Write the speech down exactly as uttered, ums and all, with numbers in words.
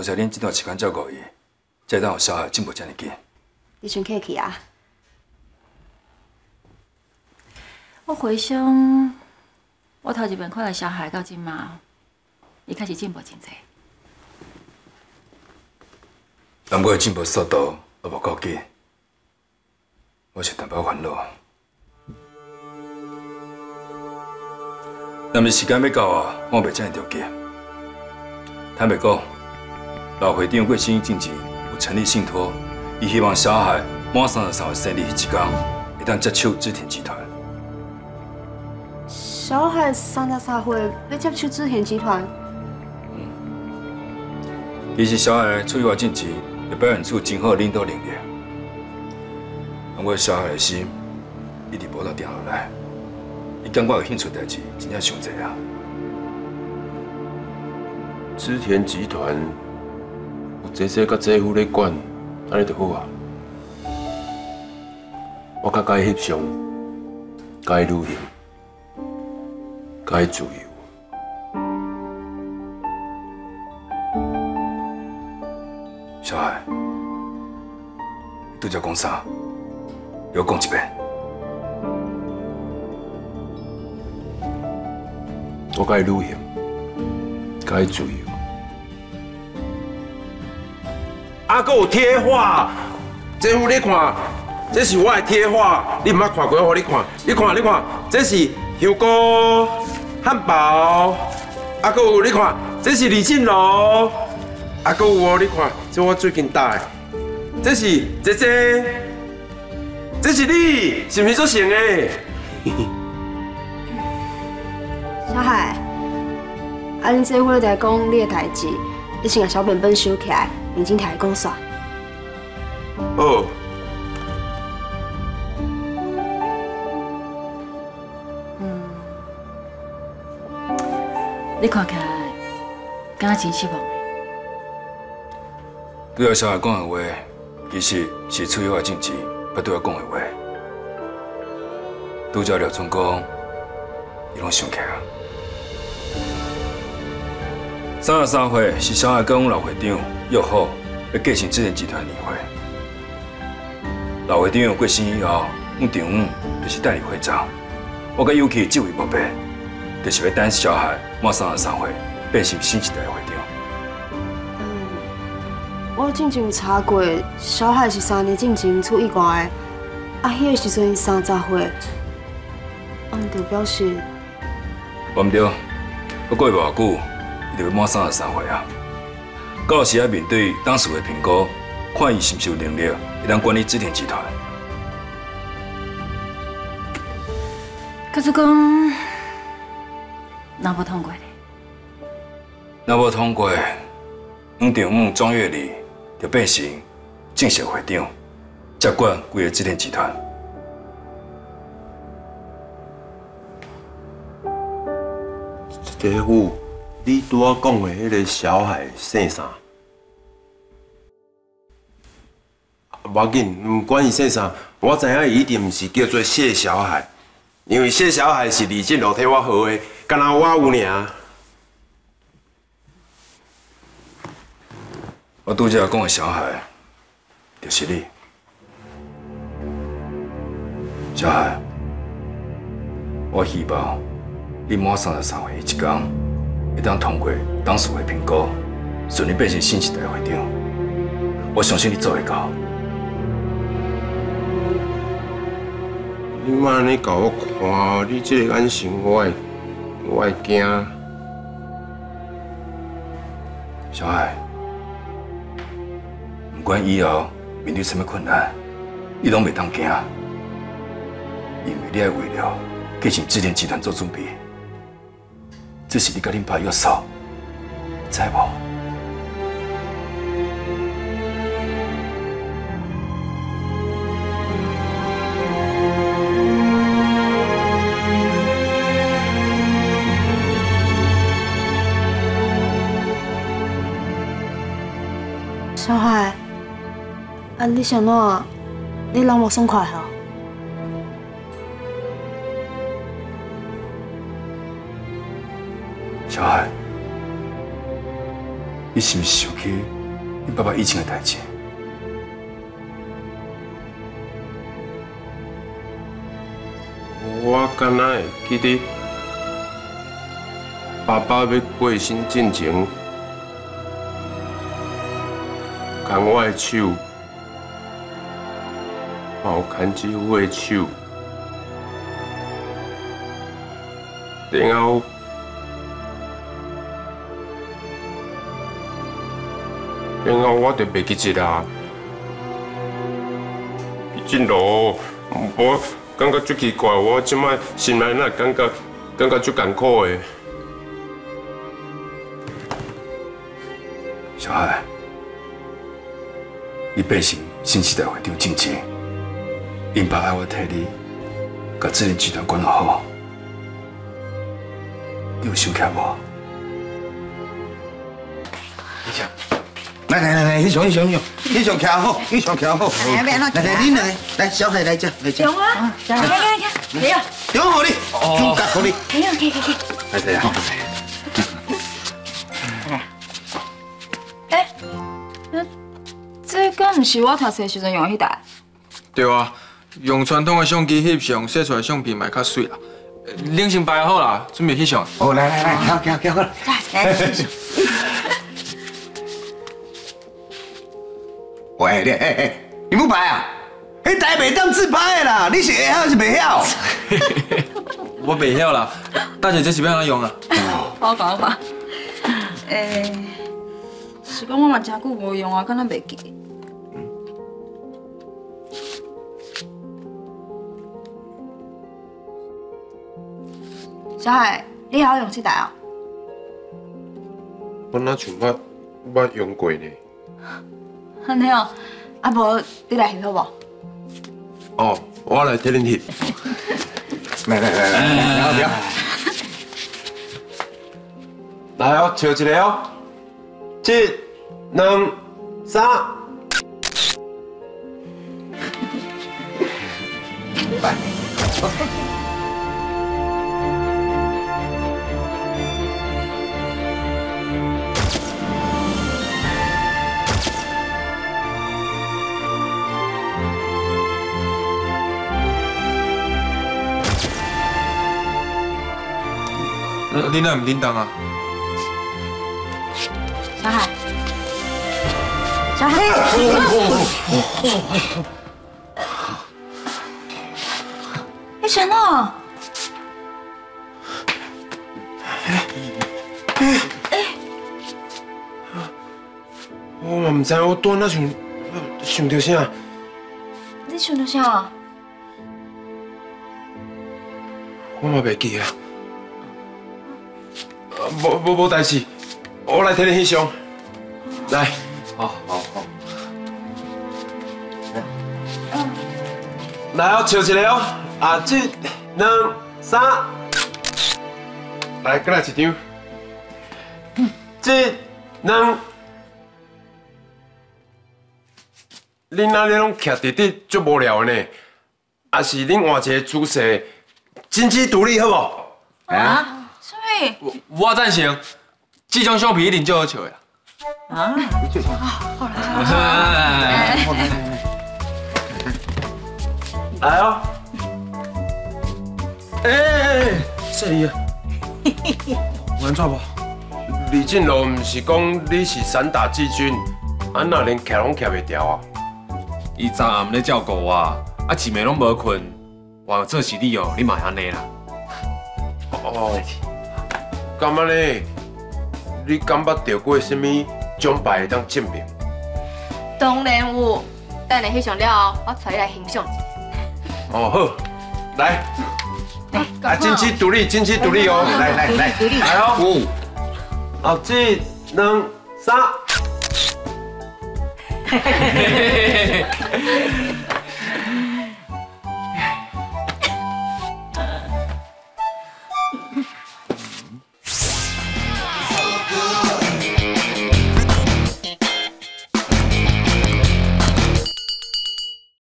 多谢恁这段时间照顾伊，才当有小孩进步这么紧。你真客气啊！我回想，我头一遍看到小孩到今嘛，伊确实进步真多。但我的进步速度也无够紧，我是淡薄烦恼。 但是时间要到啊，我袂遮尔着急。坦白讲，老会长过身近期有成立信托，伊希望小孩满三十三岁生日迄一天，会当接手织田集团。小孩三十三岁要接手织田集团？嗯。其实小孩出外近期也表现出真好领导能力，但我小孩的心一直无到定落来。 伊感觉有兴趣代志，真正想济啊！织田集团有姐姐甲姐夫咧管，安尼就好啊。我甲伊翕相，甲伊旅行，甲伊自由。小孩，拄则讲啥？又讲一遍。 我甲伊旅行，甲伊自由。啊，阁有贴画，姐夫你看，这是我的贴画，你毋捌看过，我你看，你看你看，这是香菇汉堡，啊，阁有你看，这是李进龙，啊，阁有我你看，这我最近搭的，这是姐姐，这是你，是毋是做成的？嘿嘿。 小海，啊，恁姐夫咧在讲你的代志，你先把小本本收起来，认真听伊讲煞。哦。嗯。你看起来，敢若真失望。对阿小海讲的话，其实是出于我自己不对我讲的话。拄则廖总讲，伊拢想起啊。 三十三岁是小海跟阮老会长约好要继承织田集团的年会。老会长过身以后，阮丈母就是代理会长，我甲尤其这位伯伯，就是要等小海满三十三岁，变成新一代的会长。嗯，我之前有查过，小海是三年之前出意外的，啊，迄个时阵三十岁，嗯，就表示。我唔对，我过袂久。 就要满三十三岁啊！到时要面对当事的评估，看伊是不是有能力会当管理织田集团。可是讲，那无通过嘞？那无通过，阮丈母庄月丽就变成正式会长，接管整个织田集团。姐夫。 你拄仔讲的迄个小孩姓啥？无要紧，不管伊姓啥，我知影伊一定毋是叫做谢小孩，因为谢小孩是李进龙替我好的，敢若我有尔。我拄则讲的小孩，就是你，小孩。我希望你满三十三岁迄一天。 会当通过董事会评估，顺利变成新一代会长。我相信你做会到。你莫安尼甲我看，你这个眼神，我会，我会惊。小海，不管以后面对什么困难，你拢袂当惊，因为你爱为了继承织田集团做准备。 这是你甲恁爸约好，知无？小海，啊，你想哪？你人无爽快吼？ 小海，你是毋是想起你爸爸以前的代志？我敢若会记得爸爸要过身之前，牵我的手，我牵起我的手，然后。 然后我就袂记得啦。真咯，我感觉足奇怪，我即摆心内那感觉感觉足艰苦的。小海，你变成新时代会长政治，因爸爱我替你，甲智能集团管好好，你有想起无？你想？ 来来来来，你上你上你上，你上徛好，你上徛好。来来，你来，来小海来这，来这。中啊，来来来来，来啊，中好哩，中夹好哩。来来来来，来这样。哎，那这个唔是我读册时阵用迄台？对啊，用传统的相机翕相，洗出来相片咪较水啦。领先摆好啦，准备翕相。哦，来来来，行行行好啦。来来翕相。 喂，你哎哎，你不拍啊？你台袂当自拍的啦，你是会晓是袂晓？我袂晓啦，大姐这是要安怎用啊？我讲我讲，诶，是讲我嘛真久无用啊，敢若袂记。小海，你也晓用这台啊？我哪像捌捌用过呢？ 安尼哦，啊无你来翕好无？哦，我来替恁翕。来来来来，后边。来哦，笑一个哦，一、两、三。拜。你哪唔叮当啊？小海，小海，你啥呢？我嘛唔知，我拄仔想想到啥？你想到啥？我嘛袂记啊。 无无无代志，我来替你翕相。来，好好好。来哦，笑一个哦，啊，一、两、三，来，再来一张。一、两，恁哪里拢徛直直足无聊的呢？啊，是恁换一个姿势，金枝独立好无？啊？ 我我赞成，这张相片一定最好笑的。啊！好啦，好啦，来哦！哎哎哎，小姨啊，有安怎无？李进路唔是讲你是散打季军，安那连徛拢徛袂掉啊？伊昨暗咧照顾我，啊一暝拢无困，换做是你哦，你嘛安尼啦。哦。 干嘛呢？你感觉得过什么奖牌会当证明？当然有，等你翕相了后，我带你来欣赏一下。哦好，来，啊，金枝独立，金枝独立哦，来来来，来哦，好，一、两、三。